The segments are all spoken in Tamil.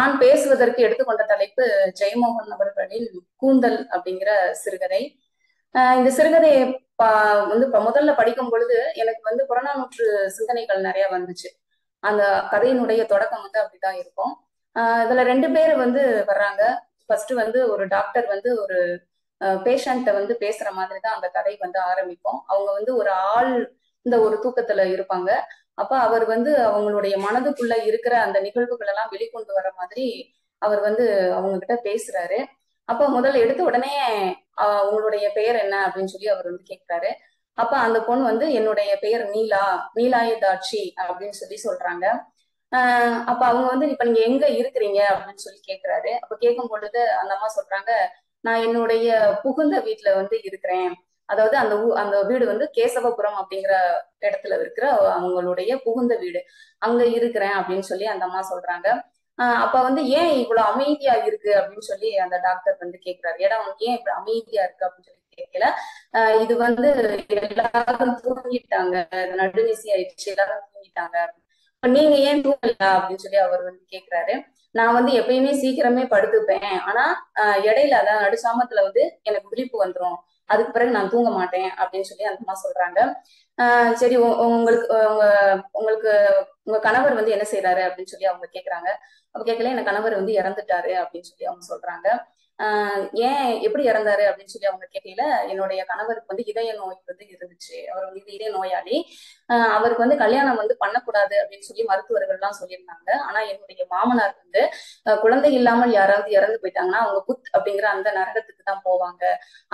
நான் பேசுவதற்கு எடுத்துக்கொண்ட தலைப்பு ஜெயமோகன் அவர்களின் லுகுண்டல் அப்படிங்கிற சிறுகதை. இந்த சிறுகதையை வந்து முதல்ல படிக்கும் பொழுது எனக்கு வந்து புறநானூற்று சிந்தனைகள் நிறைய வந்துச்சு. அந்த கதையினுடைய தொடக்கம் வந்து அப்படிதான் இருக்கும். இதுல ரெண்டு பேர் வந்து வர்றாங்க. ஃபர்ஸ்ட் வந்து ஒரு டாக்டர் வந்து ஒரு பேஷண்ட்டை வந்து பேசுற மாதிரி தான் அந்த கதை வந்து ஆரம்பிக்கும். அவங்க வந்து ஒரு ஆள் இந்த ஒரு தூக்கத்துல இருப்பாங்க. அப்ப அவர் வந்து அவங்களுடைய மனதுக்குள்ள இருக்கிற அந்த நிகழ்வுகள் எல்லாம் வெளிக்கொண்டு வர மாதிரி அவர் வந்து அவங்க கிட்ட பேசுறாரு. அப்ப முதல்ல எடுத்த உடனே அவங்களுடைய பெயர் என்ன அப்படின்னு சொல்லி அவர் வந்து கேட்கிறாரு. அப்ப அந்த பொண்ணு வந்து என்னுடைய பெயர் நீலாயதாட்சி அப்படின்னு சொல்லி சொல்றாங்க. அப்ப அவங்க வந்து இப்ப நீங்க எங்க இருக்கிறீங்க அப்படின்னு சொல்லி கேட்கிறாரு. அப்ப கேட்கும் பொழுது அந்த அம்மா சொல்றாங்க, நான் என்னுடைய புகுந்த வீட்டுல வந்து இருக்கிறேன். அதாவது அந்த வீடு வந்து கேசவபுரம் அப்படிங்கிற இடத்துல இருக்கிற அவங்களுடைய புகுந்த வீடு, அங்க இருக்கிறேன் அப்படின்னு சொல்லி அந்த அம்மா சொல்றாங்க. அப்ப வந்து ஏன் இவ்வளவு அமைதியா இருக்கு அப்படின்னு சொல்லி அந்த டாக்டர் வந்து கேட்கிறாரு. ஏன்னா அவனுக்கு ஏன் இவ்வளவு அமைதியா இருக்கு அப்படின்னு சொல்லி கேட்கல. இது வந்து எல்லாரும் தூங்கிட்டாங்க, நடுநிசி ஆயிடுச்சு, எல்லாரும் தூங்கிட்டாங்க, நீங்க ஏன் தூங்கல அப்படின்னு சொல்லி அவர் வந்து கேட்கிறாரு. நான் வந்து எப்பயுமே சீக்கிரமே படுத்துப்பேன், ஆனா இடையில அதான் நடுசாமத்துல வந்து எனக்கு விழிப்பு வந்துடும், அதுக்கு பிறகு நான் தூங்க மாட்டேன் அப்படின்னு சொல்லி அந்த அம்மா சொல்றாங்க. சரி, உங்க கணவர் வந்து என்ன செய்யறாரு அப்படின்னு சொல்லி அவங்க கேக்குறாங்க. அப்ப கேட்கல, என் கணவர் வந்து இறந்துட்டாரு அப்படின்னு சொல்லி அவங்க சொல்றாங்க. ஏன் எப்படி இறந்தாரு அப்படின்னு சொல்லி அவங்க கேட்கல, என்னுடைய கணவருக்கு வந்து இதய நோய் வந்து இருந்துச்சு, அவர் வந்து இதய நோயாளி, அவருக்கு வந்து கல்யாணம் வந்து பண்ணக்கூடாது அப்படின்னு சொல்லி மருத்துவர்கள் எல்லாம் சொல்லியிருந்தாங்க. ஆனா என்னுடைய மாமனார் வந்து குழந்தை இல்லாமல் யாராவது இறந்து போயிட்டாங்கன்னா அவங்க புத் அப்படிங்கிற அந்த நரகத்துக்கு தான் போவாங்க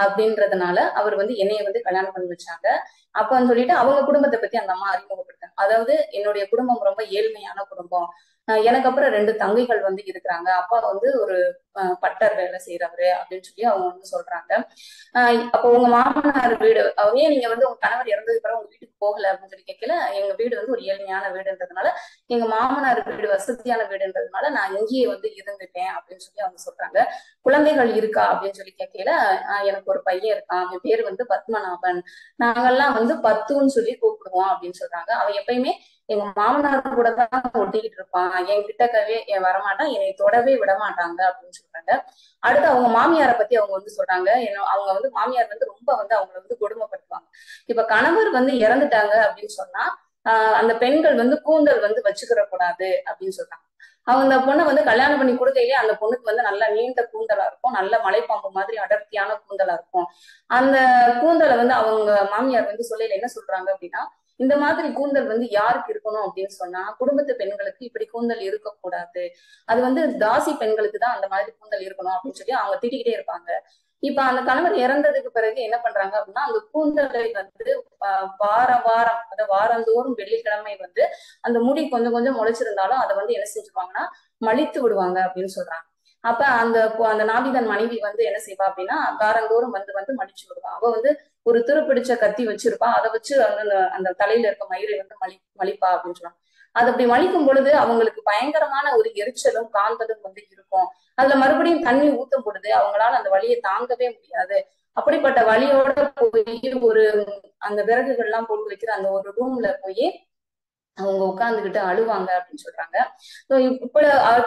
அப்படின்றதுனால அவர் வந்து என்னைய வந்து கல்யாணம் பண்ணி வச்சாங்க அப்பன்னு சொல்லிட்டு அவங்க குடும்பத்தை பத்தி அந்த அம்மா அறிமுகப்படுத்தாங்க. அதாவது என்னுடைய குடும்பம் ரொம்ப ஏழ்மையான குடும்பம், எனக்கு அப்புறம் ரெண்டு தங்கைகள் வந்து இருக்கிறாங்க, அப்பா வந்து ஒரு பட்டர் வேலை செய்யறவரு அப்படின்னு சொல்லி அவங்க வந்து சொல்றாங்க. அப்போ உங்க மாமனார் வீடு, அவங்க நீங்க வந்து உங்க கணவர் இறந்ததுக்கு அப்புறம் உங்க வீட்டுக்கு போகல அப்படின்னு சொல்லி கேட்கல, எங்க வீடு வந்து ஒரு ஏழ்மையான வீடுன்றதுனால, எங்க மாமனார் வீடு வசதியான வீடுன்றதுனால நான் இங்கேயே வந்து இருந்துட்டேன் அப்படின்னு சொல்லி அவங்க சொல்றாங்க. குழந்தைகள் இருக்கா அப்படின்னு சொல்லி கேட்கல, எனக்கு ஒரு பையன் இருக்கான், அவன் பேர் வந்து பத்மநாபன், நாங்கெல்லாம் வந்து பத்துன்னு சொல்லி கூப்பிடுவோம் அப்படின்னு சொல்றாங்க. அவன் எப்பயுமே எங்க மாமனார் கூட தான் ஒட்டிக்கிட்டு இருப்பான், என் கிட்டக்கவே வரமாட்டான், என்னை தொடவே விட மாட்டாங்க அப்படின்னு சொல்றாங்க. அடுத்து அவங்க மாமியாரை பத்தி அவங்க வந்து சொல்றாங்க. அவங்க வந்து மாமியார் வந்து ரொம்ப வந்து அவங்களை வந்து கொடுமைப்படுத்துவாங்க. இப்ப கணவர் வந்து இறந்துட்டாங்க அப்படின்னு சொன்னா அந்த பெண்கள் வந்து கூந்தல் வந்து வச்சுக்கிற கூடாது அப்படின்னு சொல்றாங்க. அவங்க அந்த பொண்ணை வந்து கல்யாணம் பண்ணி கொடுக்கையிலே அந்த பொண்ணுக்கு வந்து நல்லா நீண்ட கூந்தலா இருக்கும், நல்ல மலைப்பாம்பு மாதிரி அடர்த்தியான கூந்தலா இருக்கும். அந்த கூந்தலை வந்து அவங்க மாமியார் வந்து சொல்லையில என்ன சொல்றாங்க அப்படின்னா, இந்த மாதிரி கூந்தல் வந்து யாருக்கு இருக்கணும் அப்படின்னு சொன்னா குடும்பத்து பெண்களுக்கு இப்படி கூந்தல் இருக்கக்கூடாது, அது வந்து தாசி பெண்களுக்கு தான் அந்த மாதிரி கூந்தல் இருக்கணும் அப்படின்னு சொல்லி அவங்க திட்டிக்கிட்டே இருப்பாங்க. இப்ப அந்த கணவர் இறந்ததுக்கு பிறகு என்ன பண்றாங்க அப்படின்னா, அந்த கூந்தலை வந்து வாரம் அதை வாரந்தோறும் வெள்ளிக்கிழமை வந்து அந்த முடி கொஞ்சம் கொஞ்சம் முளைச்சிருந்தாலும் அதை வந்து என்ன செஞ்சுருவாங்கன்னா மலித்து விடுவாங்க அப்படின்னு சொல்றாங்க. அப்ப அந்த நாபிதன் மனைவி வந்து என்ன செய்வா அப்படின்னா வாரந்தோறும் வந்து வந்து மலிச்சு விடுவான். அவ வந்து ஒரு துருப்பிடிச்ச கத்தி வச்சிருப்பா, அதை வச்சு அந்த தலையில இருக்க மயிரை வந்து மலிப்பா அப்படின்னு சொல்லுவாங்க. அது அப்படி மலிக்கும் பொழுது அவங்களுக்கு பயங்கரமான ஒரு எரிச்சலும் காந்ததும் வந்து இருக்கும். அதுல மறுபடியும் தண்ணி ஊத்தும் பொழுது அவங்களால அந்த வலியை தாங்கவே முடியாது. அப்படிப்பட்ட வலியோட போய் ஒரு அந்த விறகுகள் எல்லாம் போட்டு வைக்கிற அந்த ஒரு ரூம்ல போய் அவங்க உட்கார்ந்துகிட்டு அழுவாங்க அப்படின்னு சொல்றாங்க. இப்ப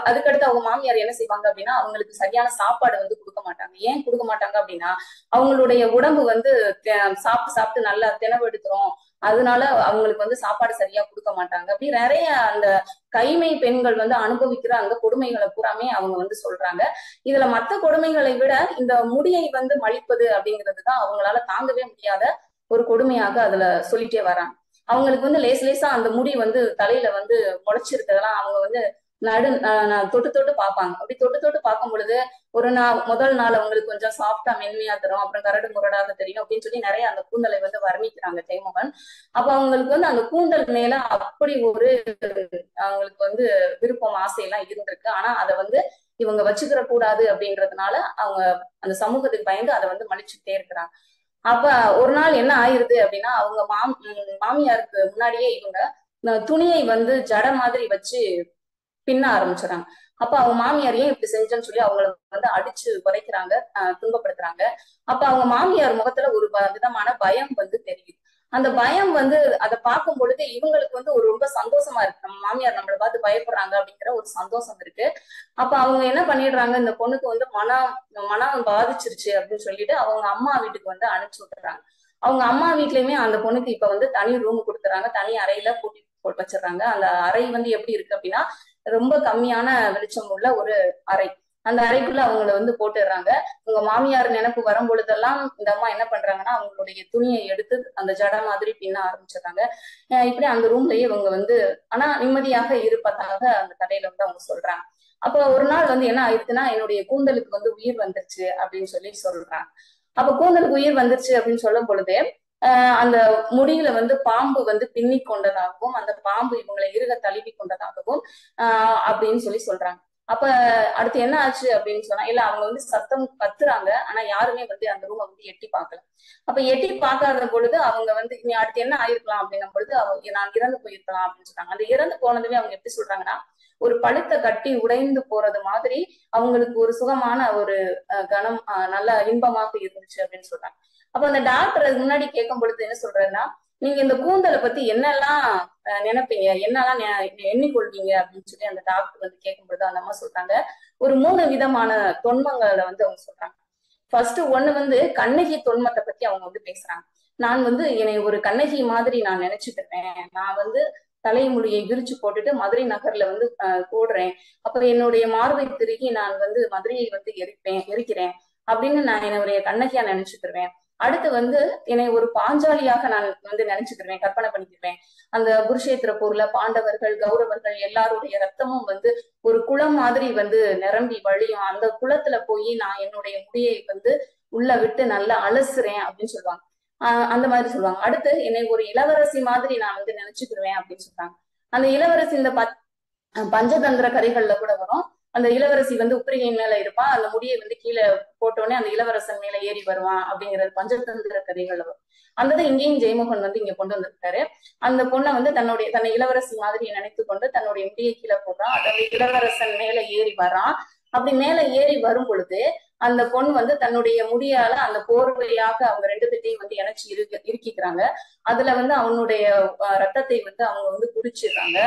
அதுக்கடுத்து அவங்க மாமியார் என்ன செய்வாங்க அப்படின்னா அவங்களுக்கு சரியான சாப்பாடு வந்து கொடுக்க மாட்டாங்க. ஏன் கொடுக்க மாட்டாங்க அப்படின்னா அவங்களுடைய உடம்பு வந்து சாப்பிட்டு சாப்பிட்டு நல்லா திணவெடுத்துரும், அதனால அவங்களுக்கு வந்து சாப்பாடு சரியா கொடுக்க மாட்டாங்க. அப்படி நிறைய அந்த கைமை பெண்கள் வந்து அனுபவிக்கிற அந்த கொடுமைகளை பூராமே அவங்க வந்து சொல்றாங்க. இதுல மத்த கொடுமைகளை விட இந்த முடியை வந்து மலிப்பது அப்படிங்கிறதுதான் அவங்களால தாங்கவே முடியாத ஒரு கொடுமையாக அதுல சொல்லிட்டே வராங்க. அவங்களுக்கு வந்து லேசா அந்த முடி வந்து தலையில வந்து முளைச்சிருக்கிறதெல்லாம் அவங்க வந்து தொட்டு பார்ப்பாங்க. அப்படி தொட்டு பார்க்கும் பொழுது ஒரு நாள் முதல் நாள் அவங்களுக்கு கொஞ்சம் சாஃப்டா மென்மையா தரும், அப்புறம் கரடு முரடாக தெரியும் அப்படின்னு சொல்லி நிறைய அந்த கூந்தலை வந்து வர்ணிக்கிறாங்க ஜெயமோகன். அப்ப அவங்களுக்கு வந்து அந்த கூந்தல் மேல அப்படி ஒரு அவங்களுக்கு வந்து விருப்பம் ஆசையெல்லாம் இருந்திருக்கு. ஆனா அதை வந்து இவங்க வச்சுக்கிற கூடாது அப்படின்றதுனால அவங்க அந்த சமூகத்துக்கு பயந்து அதை வந்து மலிச்சுக்கிட்டே இருக்கிறாங்க. அப்ப ஒரு நாள் என்ன ஆயிருது அப்படின்னா அவங்க மாமியாருக்கு முன்னாடியே இவங்க துணியை வந்து ஜட மாதிரி வச்சு பின்ன ஆரம்பிச்சுறாங்க. அப்ப அவங்க மாமியார் ஏன் இப்படி செஞ்சேன்னு சொல்லி அவங்களை வந்து அடிச்சு உடைக்கிறாங்க, துன்பப்படுத்துறாங்க. அப்ப அவங்க மாமியார் முகத்துல ஒரு விதமான பயம் வந்து தெரியுது. அந்த பயம் வந்து அதை பார்க்கும் பொழுது இவங்களுக்கு வந்து ஒரு ரொம்ப சந்தோஷமா இருக்கு, நம்ம மாமியார் நம்மளை பார்த்து பயப்படுறாங்க அப்படிங்கிற ஒரு சந்தோஷம் இருக்கு. அப்ப அவங்க என்ன பண்ணிடுறாங்க, இந்த பொண்ணுக்கு வந்து மனம் பாதிச்சிருச்சு அப்படின்னு சொல்லிட்டு அவங்க அம்மா வீட்டுக்கு வந்து அனுப்பிச்சு விட்டுறாங்க. அவங்க அம்மா வீட்லயுமே அந்த பொண்ணுக்கு இப்ப வந்து தனி ரூம் கொடுத்துறாங்க, தனி அறையில கூட்டி போட்டு வச்சிடறாங்க. அந்த அறை வந்து எப்படி இருக்கு அப்படின்னா ரொம்ப கம்மியான வெளிச்சம் உள்ள ஒரு அறை. அந்த அறைக்குள்ள அவங்கள வந்து போட்டுடுறாங்க. உங்க மாமியார் நினைப்பு வரும் பொழுதெல்லாம் இந்த அம்மா என்ன பண்றாங்கன்னா அவங்களுடைய துணியை எடுத்து அந்த ஜட மாதிரி பின்ன ஆரம்பிச்சிடறாங்க. இப்படி அந்த ரூம்லயே இவங்க வந்து ஆனா நிம்மதியாக இருப்பதாக அந்த கதையில வந்து அவங்க சொல்றாங்க. அப்ப ஒரு நாள் வந்து என்ன ஆயிடுதுன்னா, என்னுடைய கூந்தலுக்கு வந்து உயிர் வந்துருச்சு அப்படின்னு சொல்லி சொல்றாங்க. அப்ப கூந்தலுக்கு உயிர் வந்துருச்சு அப்படின்னு சொல்லும் பொழுது அந்த முடியில வந்து பாம்பு வந்து பின்னி கொண்டதாகவும் அந்த பாம்பு இவங்களை இருக தழுவி கொண்டதாகவும் அப்படின்னு சொல்லி சொல்றாங்க. அப்ப அடுத்து என்ன ஆச்சு அப்படின்னு சொன்னா, இல்ல அவங்க வந்து சத்தம் கத்துறாங்க, ஆனா யாருமே வந்து அந்த ரூமை வந்து எட்டி பார்க்கல. அப்ப எட்டி பார்க்காத பொழுது அவங்க வந்து இனி அடுத்து என்ன ஆயிருக்கலாம் அப்படின்னும் பொழுது அவங்க நான் இறந்து போயிருக்கலாம் அப்படின்னு சொன்னாங்க. அந்த இறந்து போனதுமே அவங்க எப்படி சொல்றாங்கன்னா, ஒரு பழுத்த கட்டி உடைந்து போறது மாதிரி அவங்களுக்கு ஒரு சுகமான ஒரு கணம் நல்ல இன்பமாக இருந்துச்சு அப்படின்னு சொல்றாங்க. அப்ப அந்த டாக்டர் முன்னாடி கேட்கும் பொழுது என்ன சொல்றேன்னா, நீங்க இந்த கூந்தலை பத்தி என்னெல்லாம் நினைப்பீங்க, என்னெல்லாம் எண்ணிக்கொள்வீங்க அப்படின்னு சொல்லி அந்த டாக்டர் வந்து கேட்கும்போது அந்த அம்மா சொல்றாங்க, ஒரு 3 விதமான தொன்மங்களை வந்து அவங்க சொல்றாங்க. ஃபர்ஸ்ட் ஒண்ணு வந்து கண்ணகி தொன்மத்தை பத்தி அவங்க வந்து பேசுறாங்க. நான் வந்து என்னை ஒரு கண்ணகி மாதிரி நான் நினைச்சுக்கிறேன், நான் வந்து தலைமுடியை விரிச்சு போட்டுட்டு மதுரை நகர்ல வந்து போடுறேன், அப்புறம் என்னுடைய மார்பை திருகி நான் வந்து மதுரையை வந்து எரிக்கிறேன் அப்படின்னு நான் என்னுடைய கண்ணகியா நினைச்சுக்கிறேன். அடுத்து வந்து என்னை ஒரு பாஞ்சாலியாக நான் வந்து நினைச்சுக்கிறேன், கற்பனை பண்ணிக்கிறேன். அந்த குருஷேத்திர போர்ல பாண்டவர்கள் கௌரவர்கள் எல்லாருடைய ரத்தமும் வந்து ஒரு குளம் மாதிரி வந்து நிரம்பி வழியும், அந்த குளத்துல போய் நான் என்னுடைய முடியை வந்து உள்ள விட்டு நல்லா அலசுறேன் அப்படின்னு சொல்லுவாங்க. அந்த மாதிரி சொல்லுவாங்க. அடுத்து என்னை ஒரு இளவரசி மாதிரி நான் வந்து நினைச்சுக்கிறேன் அப்படின்னு சொல்றாங்க. அந்த இளவரசி இந்த பஞ்சதந்திர கதைகள்ல கூட வரும். அந்த இளவரசி வந்து உப்பிரிகையின் மேல இருப்பா, அந்த முடியை வந்து கீழே போட்டோடனே அந்த இளவரசன் மேல ஏறி வருவான் அப்படிங்கிறது பஞ்சதந்திர கதைகள் வரும். அந்த இங்கேயும் ஜெயமோகன் வந்து இங்க கொண்டு வந்திருக்காரு. அந்த பொண்ணை வந்து தன்னை இளவரசி மாதிரி நினைத்து கொண்டு தன்னுடைய முடியை கீழே போடுறான், அதாவது இளவரசன் மேல ஏறி வரான். அப்படி மேல ஏறி வரும் பொழுது அந்த பொண்ணு வந்து தன்னுடைய முடியால அந்த போர்வையாக அவங்க 2 பேத்தையும் வந்து இணைச்சி இருக்கிக்கிறாங்க. அதுல வந்து அவனுடைய ரத்தத்தை வந்து அவங்க வந்து குடிச்சிடுறாங்க.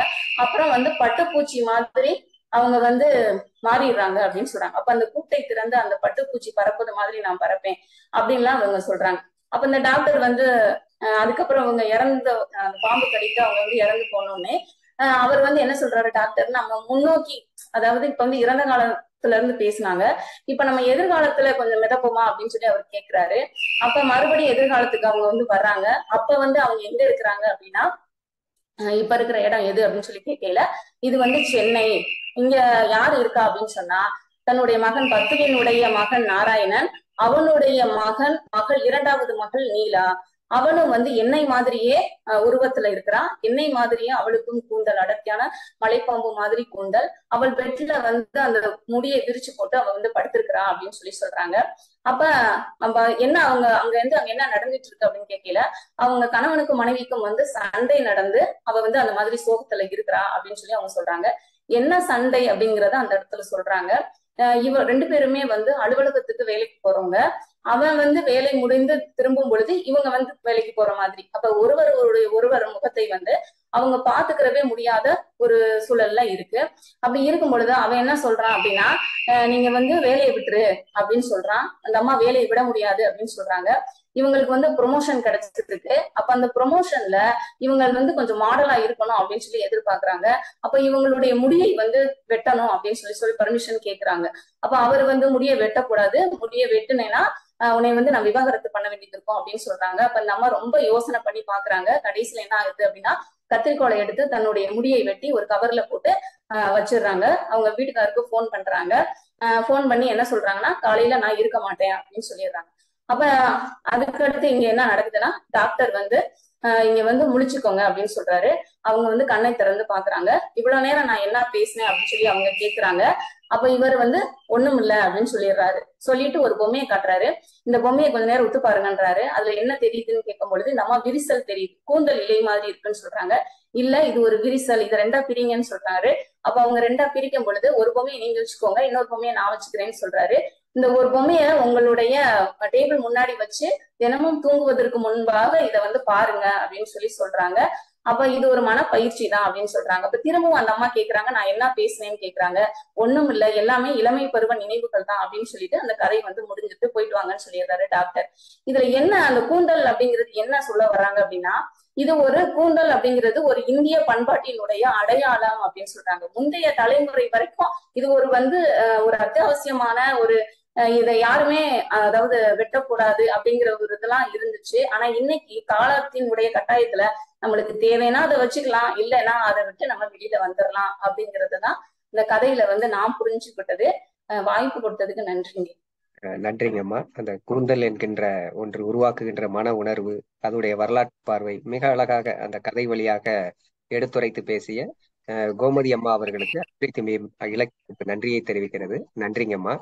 அப்புறம் வந்து பட்டுப்பூச்சி மாதிரி அவங்க வந்து மாறிடுறாங்க அப்படின்னு சொல்றாங்க. அப்ப அந்த கூட்டை திறந்து அந்த பட்டுப்பூச்சி பறப்பது மாதிரி நான் பறப்பேன் அப்படின்லாம் அவங்க சொல்றாங்க. அப்ப இந்த டாக்டர் வந்து அதுக்கப்புறம் அவங்க இறந்து அந்த பாம்பு கடித்து அவங்க வந்து இறந்து போனோடனே அவர் வந்து என்ன சொல்றாரு டாக்டர், நம்ம முன்னோக்கி அதாவது இப்ப வந்து இறந்த காலத்துல இருந்து பேசினாங்க, இப்ப நம்ம எதிர்காலத்துல கொஞ்சம் மிதப்போமா அப்படின்னு சொல்லி அவர் கேட்கிறாரு. அப்ப மறுபடியும் எதிர்காலத்துக்கு அவங்க வந்து வர்றாங்க. அப்ப வந்து அவங்க எங்க இருக்கிறாங்க அப்படின்னா இப்ப இருக்கிற இடம் எது அப்படின்னு சொல்லி கேட்கல, இது வந்து சென்னை. இங்க யாரு இருக்கா அப்படின்னு சொன்னா தன்னுடைய மகன் பத்துவினுடைய மகன் நாராயணன், அவனுடைய மகள் 2வது மகள் நீலா. அவனும் வந்து என்னை மாதிரியே உருவத்துல இருக்கிறான், என்னை மாதிரியே அவளுக்கும் கூந்தல் அடர்த்தியான மலைப்பாம்பு மாதிரி கூந்தல், அவள் பெட்ல வந்து அந்த முடியை விரிச்சு போட்டு அவ வந்து படுத்திருக்கிறா அப்படின்னு சொல்லி சொல்றாங்க. அப்ப நம்ம என்ன அவங்க அங்க என்ன நடந்துட்டு இருக்கு அப்படின்னு கேட்கல, அவங்க கணவனுக்கும் மனைவிக்கும் வந்து சண்டை நடந்து அவ வந்து அந்த மாதிரி சோகத்துல இருக்கிறா அப்படின்னு சொல்லி அவங்க சொல்றாங்க. என்ன சண்டை அப்படிங்கிறத அந்த இடத்துல சொல்றாங்க. இவ 2 பேருமே வந்து அலுவலகத்துக்கு வேலைக்கு போறவங்க. அவன் வந்து வேலை முடிந்து திரும்பும் பொழுது இவங்க வந்து வேலைக்கு போற மாதிரி. அப்ப ஒருவர் முகத்தை வந்து அவங்க பாத்துக்கிறவே முடியாத ஒரு சூழல்ல இருக்கு. அப்படி இருக்கும் பொழுது அவன் என்ன சொல்றான் அப்படின்னா, நீங்க வந்து வேலையை விட்டுரு அப்படின்னு சொல்றான். அந்த அம்மா வேலையை விட முடியாது அப்படின்னு சொல்றாங்க. இவங்களுக்கு வந்து ப்ரொமோஷன் கிடைச்சிட்டு இருக்கு. அப்ப அந்த ப்ரொமோஷன்ல இவங்க வந்து கொஞ்சம் மாடலா இருக்கணும் அப்படின்னு சொல்லி எதிர்பார்க்கறாங்க. அப்ப இவங்களுடைய முடியை வந்து வெட்டணும் அப்படின்னு சொல்லி பர்மிஷன் கேட்கறாங்க. அப்ப அவர் வந்து முடிய வெட்டக்கூடாது, முடிய வெட்டுனேன்னா உன்னை வந்து நான் விவாகரத்து பண்ண வேண்டியது இருக்கும் அப்படின்னு சொல்றாங்க. அப்ப நம்ம ரொம்ப யோசனை பண்ணி பாக்குறாங்க. கடைசியில என்ன ஆகுது அப்படின்னா கத்திரிக்கோளை எடுத்து தன்னுடைய முடியை வெட்டி ஒரு கவர்ல போட்டு வச்சிடுறாங்க. அவங்க வீட்டுக்காருக்கு போன் பண்றாங்க. போன் பண்ணி என்ன சொல்றாங்கன்னா, காலையில நான் இருக்க மாட்டேன் அப்படின்னு சொல்லிடுறாங்க. அப்ப அதுக்கடுத்து இங்க என்ன நடக்குதுன்னா டாக்டர் வந்து இங்க வந்து முழிச்சுக்கோங்க அப்படின்னு சொல்றாரு. அவங்க வந்து கண்ணை திறந்து பாக்குறாங்க. இவ்வளவு நேரம் நான் என்ன பேசினேன் அப்படின்னு சொல்லி அவங்க கேக்குறாங்க. அப்ப இவர் வந்து ஒண்ணும் இல்ல அப்படின்னு சொல்லிடுறாரு. சொல்லிட்டு ஒரு பொம்மையை காட்டுறாரு. இந்த பொம்மையை கொஞ்ச நேரம் விட்டு பாருங்கன்றாரு. அதுல என்ன தெரியுதுன்னு கேட்கும் பொழுது நம்ம விரிசல் தெரியுது, கூந்தல் இலை மாதிரி இருக்குன்னு சொல்றாங்க. இல்ல இது ஒரு விரிசல், இதை 2 பிரிங்கன்னு சொல்றாரு. அப்ப அவங்க 2 பிரிக்கும் பொழுது ஒரு பொம்மையை நீங்க வச்சுக்கோங்க, இன்னொரு பொம்மையை நான் வச்சுக்கிறேன்னு சொல்றாரு. இந்த ஒரு பொம்மைய உங்களுடைய டேபிள் முன்னாடி வச்சு தினமும் தூங்குவதற்கு முன்பாக இத வந்து பாருங்க அப்படின்னு சொல்லி சொல்றாங்க. அப்ப இது ஒரு மன பயிற்சி தான் அப்படின்னு சொல்றாங்க. அப்ப திரும்பவும் அந்த அம்மா கேக்குறாங்க, நான் என்ன பேசினேன்னு கேக்குறாங்க. ஒண்ணும் இல்ல, எல்லாமே இளமை பருவ நினைவுகள் தான் அப்படின்னு சொல்லிட்டு அந்த கதை வந்து முடிஞ்சுட்டு போயிட்டு வாங்கன்னு சொல்லிடுறாரு டாக்டர். இதுல என்ன அந்த கூந்தல் அப்படிங்கிறது என்ன சொல்ல வர்றாங்க அப்படின்னா, இது ஒரு கூந்தல் அப்படிங்கிறது ஒரு இந்திய பண்பாட்டினுடைய அடையாளம் அப்படின்னு சொல்றாங்க. முந்தைய தலைமுறை வரைக்கும் இது ஒரு வந்து ஒரு அத்தியாவசியமான ஒரு இதை யாருமே அதாவது வெட்டக்கூடாது அப்படிங்கிற ஒரு இதெல்லாம் இருந்துச்சு. ஆனா இன்னைக்கு காலத்தினுடைய கட்டாயத்துல நம்மளுக்கு தேவைன்னா அதை வச்சுக்கலாம், இல்லைன்னா அதை விட்டு நம்ம வெளியில வந்துடலாம் அப்படிங்கறதுதான் இந்த கதையில வந்து நான் புரிஞ்சுக்கிட்டது. வாய்ப்பு கொடுத்ததுக்கு நன்றிங்க. நன்றிங்கம்மா. அந்த கூந்தல் என்கின்ற ஒன்று உருவாக்குகின்ற மன உணர்வு, அதனுடைய வரலாற்று பார்வை மிக அழகாக அந்த கதை வழியாக எடுத்துரைத்து பேசிய கோமதி அம்மா அவர்களுக்கு நன்றியை தெரிவிக்கிறது. நன்றிங்கம்மா.